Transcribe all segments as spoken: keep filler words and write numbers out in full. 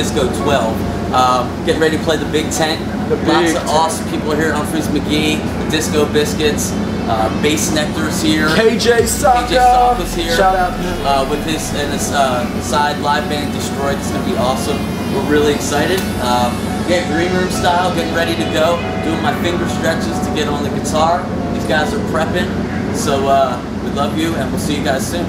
Bisco twelve. Um, getting ready to play the big tent. The big Lots of tent. awesome people here. Humphreys McGee, the Disco Biscuits, uh, Bass Nectar's here. K J Sawka. K J Sawka's here. Shout out. Uh, with his and his uh, side live band Destroid. It's gonna be awesome. We're really excited. Um, yeah, green room style. Getting ready to go. Doing my finger stretches to get on the guitar. These guys are prepping. So uh, we love you, and we'll see you guys soon.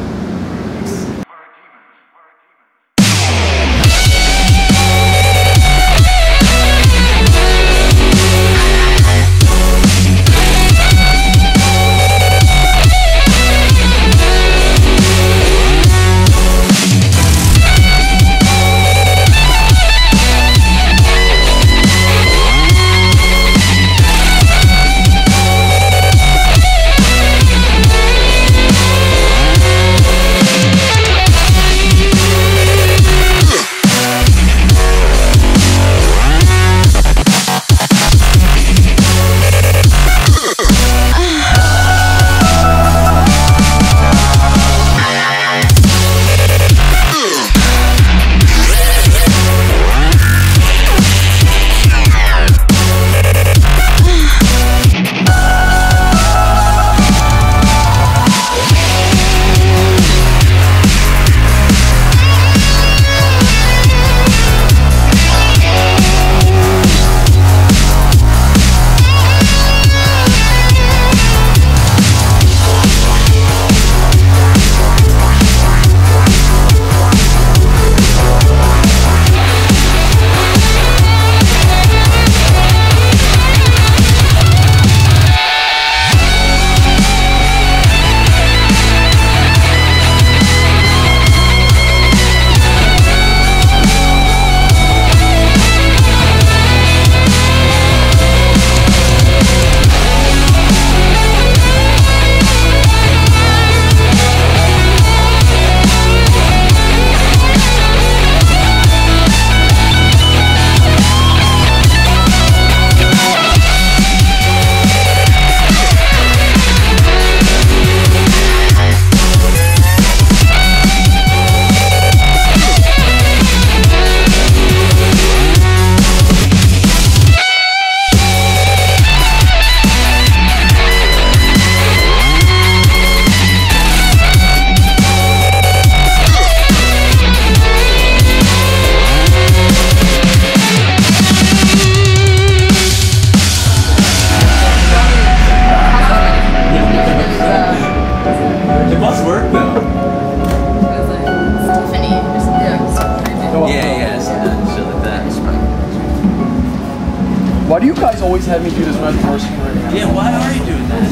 Why do you guys always have me do this right before security? Yeah, why are you doing that?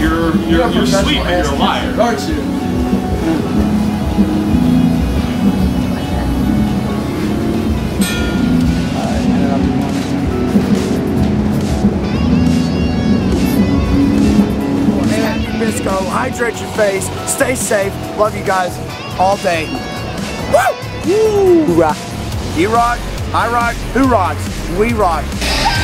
You're you're, you're, you're sleeping. You're a liar, aren't you? Happy Bisco, hydrate your face, stay safe. Love you guys all day. Woo! Woo! Hoorah! You rock. I rock, who rocks, we rock.